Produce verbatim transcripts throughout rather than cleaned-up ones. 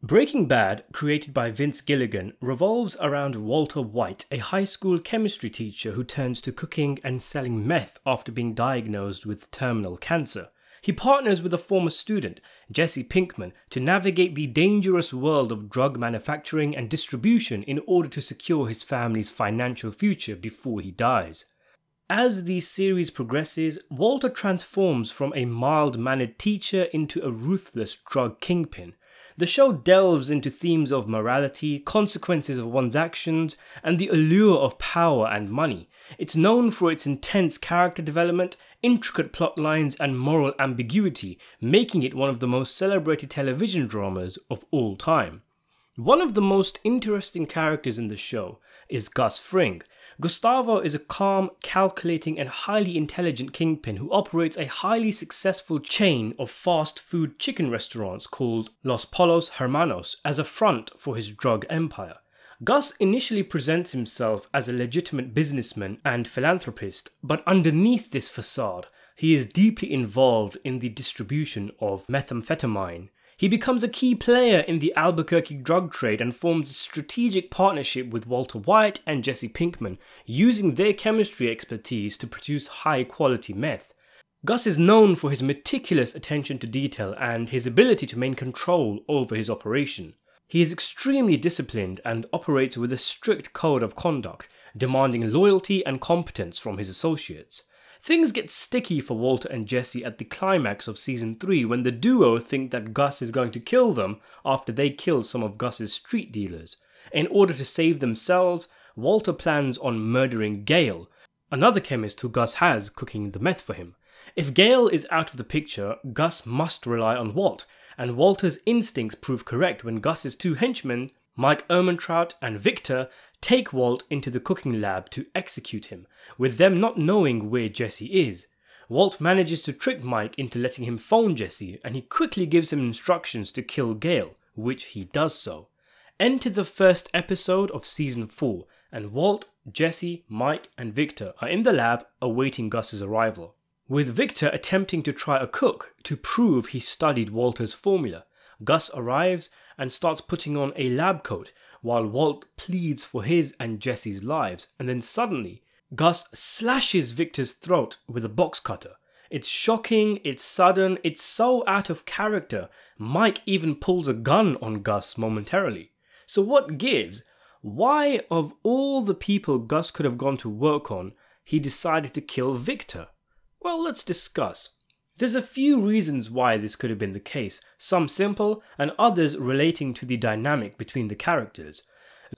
Breaking Bad, created by Vince Gilligan, revolves around Walter White, a high school chemistry teacher who turns to cooking and selling meth after being diagnosed with terminal cancer. He partners with a former student, Jesse Pinkman, to navigate the dangerous world of drug manufacturing and distribution in order to secure his family's financial future before he dies. As the series progresses, Walter transforms from a mild-mannered teacher into a ruthless drug kingpin. The show delves into themes of morality, consequences of one's actions, and the allure of power and money. It's known for its intense character development, intricate plotlines, and moral ambiguity, making it one of the most celebrated television dramas of all time. One of the most interesting characters in the show is Gus Fring. Gustavo is a calm, calculating, and highly intelligent kingpin who operates a highly successful chain of fast food chicken restaurants called Los Pollos Hermanos as a front for his drug empire. Gus initially presents himself as a legitimate businessman and philanthropist, but underneath this facade, he is deeply involved in the distribution of methamphetamine. He becomes a key player in the Albuquerque drug trade and forms a strategic partnership with Walter White and Jesse Pinkman, using their chemistry expertise to produce high-quality meth. Gus is known for his meticulous attention to detail and his ability to maintain control over his operation. He is extremely disciplined and operates with a strict code of conduct, demanding loyalty and competence from his associates. Things get sticky for Walter and Jesse at the climax of Season three when the duo think that Gus is going to kill them after they kill some of Gus's street dealers. In order to save themselves, Walter plans on murdering Gale, another chemist who Gus has cooking the meth for him. If Gale is out of the picture, Gus must rely on Walt, and Walter's instincts prove correct when Gus's two henchmen, Mike Ehrmantraut and Victor, take Walt into the cooking lab to execute him, with them not knowing where Jesse is. Walt manages to trick Mike into letting him phone Jesse, and he quickly gives him instructions to kill Gale, which he does so. Enter the first episode of Season four, and Walt, Jesse, Mike, and Victor are in the lab awaiting Gus's arrival, with Victor attempting to try a cook to prove he studied Walter's formula. Gus arrives and starts putting on a lab coat while Walt pleads for his and Jesse's lives, and then suddenly Gus slashes Victor's throat with a box cutter. It's shocking, it's sudden, it's so out of character. Mike even pulls a gun on Gus momentarily. So what gives? Why, of all the people Gus could have gone to work on, he decided to kill Victor? Well, let's discuss. There's a few reasons why this could have been the case, some simple and others relating to the dynamic between the characters.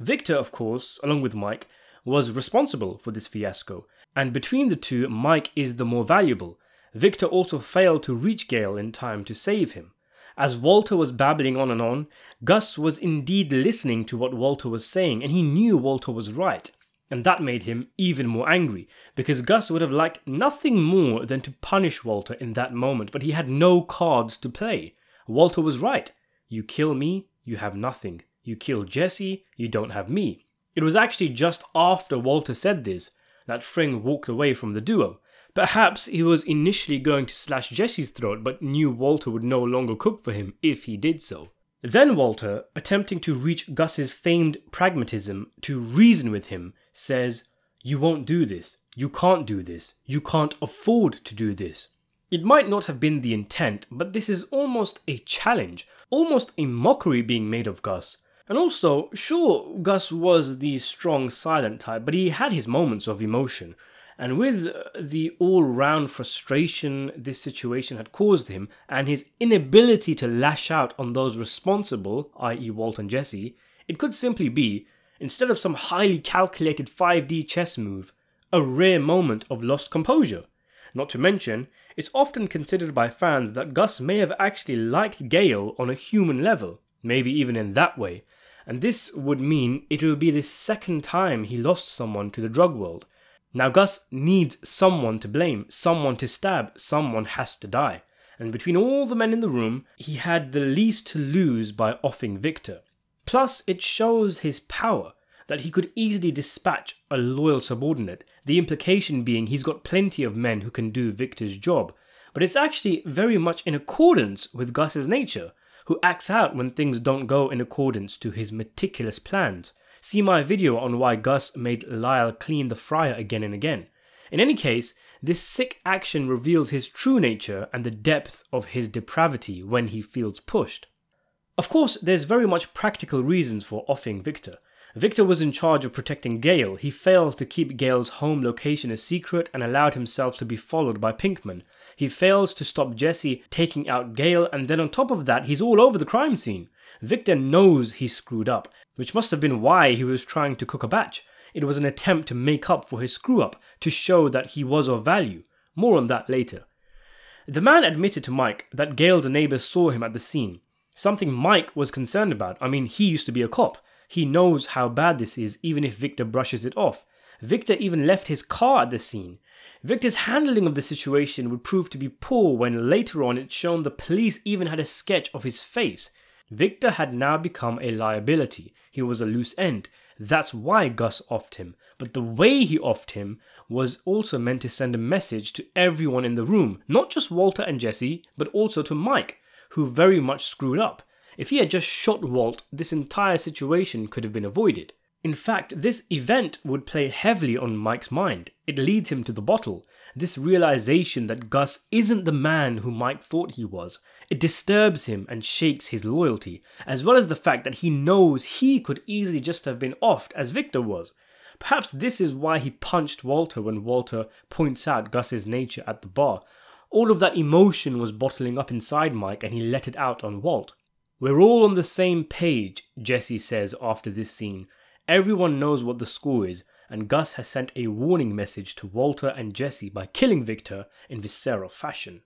Victor, of course, along with Mike, was responsible for this fiasco, and between the two, Mike is the more valuable. Victor also failed to reach Gale in time to save him. As Walter was babbling on and on, Gus was indeed listening to what Walter was saying, and he knew Walter was right. And that made him even more angry, because Gus would have liked nothing more than to punish Walter in that moment, but he had no cards to play. Walter was right. You kill me, you have nothing. You kill Jesse, you don't have me. It was actually just after Walter said this that Fring walked away from the duo. Perhaps he was initially going to slash Jesse's throat, but knew Walter would no longer cook for him if he did so. Then Walter, attempting to reach Gus's famed pragmatism to reason with him, says, "You won't do this, you can't do this, you can't afford to do this." It might not have been the intent, but this is almost a challenge, almost a mockery being made of Gus. And also, sure, Gus was the strong, silent type, but he had his moments of emotion. And with the all-round frustration this situation had caused him, and his inability to lash out on those responsible, that is. Walt and Jesse, it could simply be, instead of some highly calculated five D chess move, a rare moment of lost composure. Not to mention, it's often considered by fans that Gus may have actually liked Gale on a human level, maybe even in that way. And this would mean it would be the second time he lost someone to the drug world. Now Gus needs someone to blame, someone to stab, someone has to die. And between all the men in the room, he had the least to lose by offing Victor. Plus, it shows his power, that he could easily dispatch a loyal subordinate, the implication being he's got plenty of men who can do Victor's job. but it's actually very much in accordance with Gus's nature, who acts out when things don't go in accordance to his meticulous plans. See my video on why Gus made Lyle clean the fryer again and again. In any case, this sick action reveals his true nature and the depth of his depravity when he feels pushed. Of course, there's very much practical reasons for offing Victor. Victor was in charge of protecting Gale. He failed to keep Gale's home location a secret and allowed himself to be followed by Pinkman. He fails to stop Jesse taking out Gale, and then on top of that he's all over the crime scene. Victor knows he screwed up, which must have been why he was trying to cook a batch. It was an attempt to make up for his screw-up, to show that he was of value. More on that later. The man admitted to Mike that Gale's neighbour saw him at the scene, something Mike was concerned about. I mean, he used to be a cop. He knows how bad this is, even if Victor brushes it off. Victor even left his car at the scene. Victor's handling of the situation would prove to be poor when later on it's shown the police even had a sketch of his face. Victor had now become a liability. He was a loose end. That's why Gus offed him. But the way he offed him was also meant to send a message to everyone in the room, not just Walter and Jesse, but also to Mike, who very much screwed up. If he had just shot Walt, this entire situation could have been avoided. In fact, this event would play heavily on Mike's mind. It leads him to the bottle. This realization that Gus isn't the man who Mike thought he was. It disturbs him and shakes his loyalty, as well as the fact that he knows he could easily just have been offed as Victor was. Perhaps this is why he punched Walter when Walter points out Gus's nature at the bar. All of that emotion was bottling up inside Mike and he let it out on Walt. "We're all on the same page," Jesse says after this scene. "Everyone knows what the score is, and Gus has sent a warning message to Walter and Jesse by killing Victor in visceral fashion."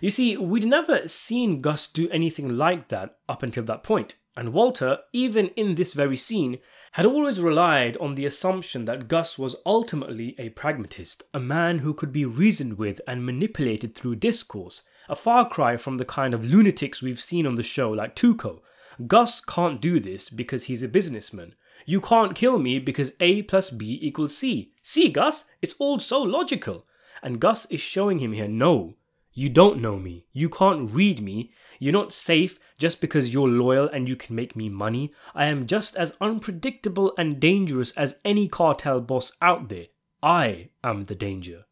You see, we'd never seen Gus do anything like that up until that point, and Walter, even in this very scene, had always relied on the assumption that Gus was ultimately a pragmatist, a man who could be reasoned with and manipulated through discourse. A far cry from the kind of lunatics we've seen on the show like Tuco. Gus can't do this because he's a businessman. "You can't kill me because A plus B equals C. See, Gus? It's all so logical." And Gus is showing him here, no, you don't know me. You can't read me. You're not safe just because you're loyal and you can make me money. I am just as unpredictable and dangerous as any cartel boss out there. I am the danger.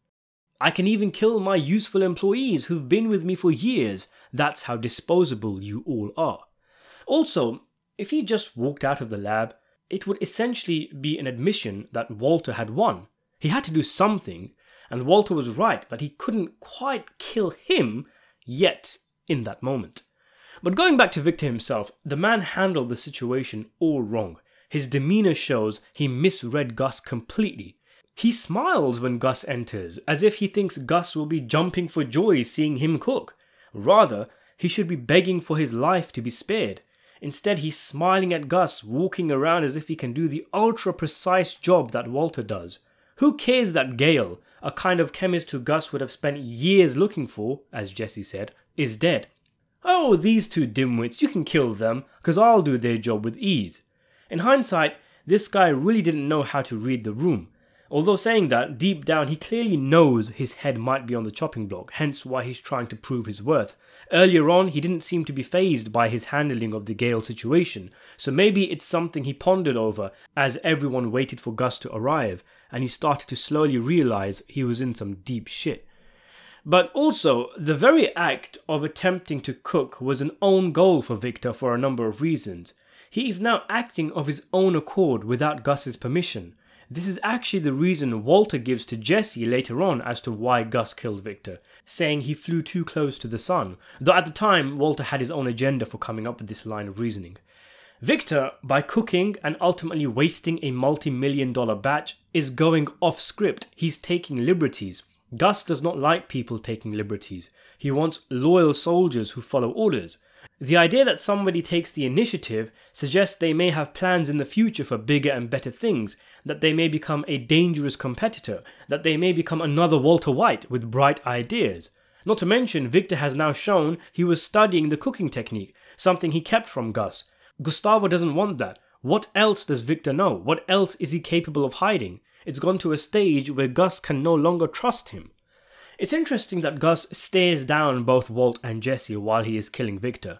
I can even kill my useful employees who've been with me for years. That's how disposable you all are. Also, if he just walked out of the lab, it would essentially be an admission that Walter had won. He had to do something, and Walter was right that he couldn't quite kill him yet in that moment. But going back to Victor himself, the man handled the situation all wrong. His demeanour shows he misread Gus completely. He smiles when Gus enters, as if he thinks Gus will be jumping for joy seeing him cook. Rather, he should be begging for his life to be spared. Instead, he's smiling at Gus, walking around as if he can do the ultra-precise job that Walter does. Who cares that Gale, a kind of chemist who Gus would have spent years looking for, as Jesse said, is dead? "Oh, these two dimwits, you can kill them, because I'll do their job with ease." In hindsight, this guy really didn't know how to read the room. Although saying that, deep down he clearly knows his head might be on the chopping block, hence why he's trying to prove his worth. Earlier on, he didn't seem to be fazed by his handling of the Gale situation, so maybe it's something he pondered over as everyone waited for Gus to arrive, and he started to slowly realise he was in some deep shit. But also, the very act of attempting to cook was an own goal for Victor for a number of reasons. He is now acting of his own accord without Gus's permission. This is actually the reason Walter gives to Jesse later on as to why Gus killed Victor, saying he flew too close to the sun, though at the time Walter had his own agenda for coming up with this line of reasoning. Victor, by cooking and ultimately wasting a multi-million dollar batch, is going off script. He's taking liberties. Gus does not like people taking liberties. He wants loyal soldiers who follow orders. The idea that somebody takes the initiative suggests they may have plans in the future for bigger and better things, that they may become a dangerous competitor, that they may become another Walter White with bright ideas. Not to mention, Victor has now shown he was studying the cooking technique, something he kept from Gus. Gustavo doesn't want that. What else does Victor know? What else is he capable of hiding? It's gone to a stage where Gus can no longer trust him. It's interesting that Gus stares down both Walt and Jesse while he is killing Victor.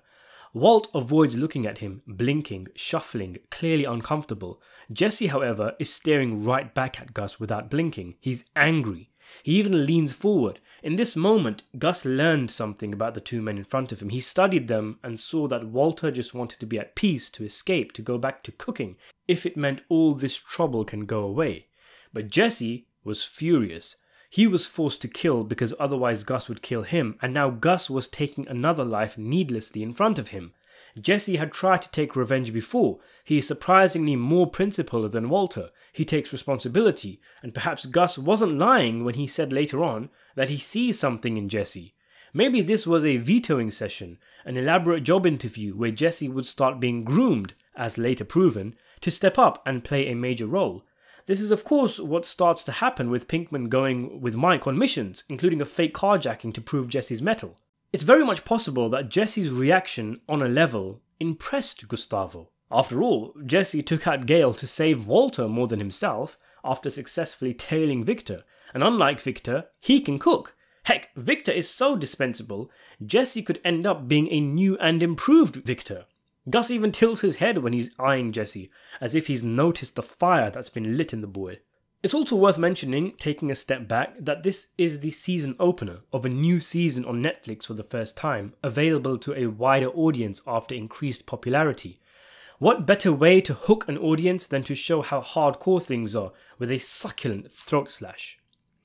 Walt avoids looking at him, blinking, shuffling, clearly uncomfortable. Jesse, however, is staring right back at Gus without blinking. He's angry. He even leans forward. In this moment, Gus learned something about the two men in front of him. He studied them and saw that Walter just wanted to be at peace, to escape, to go back to cooking, if it meant all this trouble can go away. But Jesse was furious. He was forced to kill because otherwise Gus would kill him, and now Gus was taking another life needlessly in front of him. Jesse had tried to take revenge before. He is surprisingly more principled than Walter. He takes responsibility, and perhaps Gus wasn't lying when he said later on that he sees something in Jesse. Maybe this was a vetoing session, an elaborate job interview where Jesse would start being groomed, as later proven, to step up and play a major role. This is of course what starts to happen with Pinkman going with Mike on missions, including a fake carjacking to prove Jesse's mettle. It's very much possible that Jesse's reaction, on a level, impressed Gustavo. After all, Jesse took out Gale to save Walter more than himself after successfully tailing Victor, and unlike Victor, he can cook. Heck, Victor is so dispensable, Jesse could end up being a new and improved Victor. Gus even tilts his head when he's eyeing Jesse, as if he's noticed the fire that's been lit in the boy. It's also worth mentioning, taking a step back, that this is the season opener of a new season on Netflix for the first time, available to a wider audience after increased popularity. What better way to hook an audience than to show how hardcore things are with a succulent throat slash?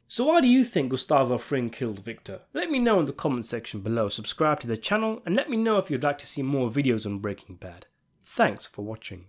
So why do you think Gustavo Fring killed Victor? Let me know in the comment section below, subscribe to the channel, and let me know if you'd like to see more videos on Breaking Bad. Thanks for watching.